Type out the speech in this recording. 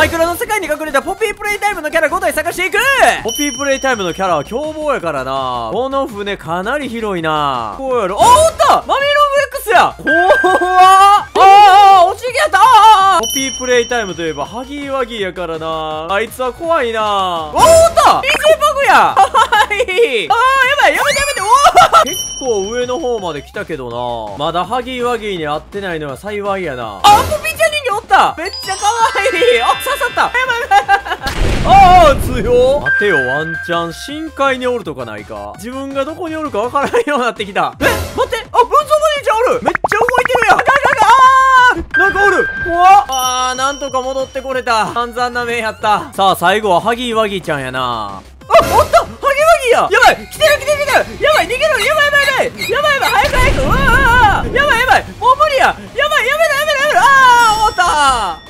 マイクラの世界に隠れたポピープレイタイムのキャラ5体探していく。ポピープレイタイムのキャラは凶暴やからな。この船かなり広いな。こうやろ。あ、おったマミロブ X や。こわー。あー、おしげやった。ポピープレイタイムといえばハギーワギーやからな。あいつは怖いな。あ、おった DJ バグや。かわいい。あー、やばい、やめてやめて。おー、結構上の方まで来たけどな。まだハギーワギーに合ってないのは幸いやな。あ、ポピーちゃん人形おった。めっちゃかわいい。あ、刺さった。やばいやばい。ああ強。待てよ、ワンチャン深海におるとかないか。自分がどこにおるかわからんようになってきた。え、待って、あ、文蔵おじいちゃんおる。めっちゃ動いてるやん。なんかおる。怖っ。あー、なんとか戻ってこれた。散々な面やった。さあ最後はハギーワギーちゃんやな。あ、おった。ハギーワギーや。やばい、来てる来てる来てる。やばい、逃げろ。やばいやばいやばいやばい、早く早く。うわー、やばいやばい、もう無理や。やばい、やめろやめろやめろ。あー、終わった。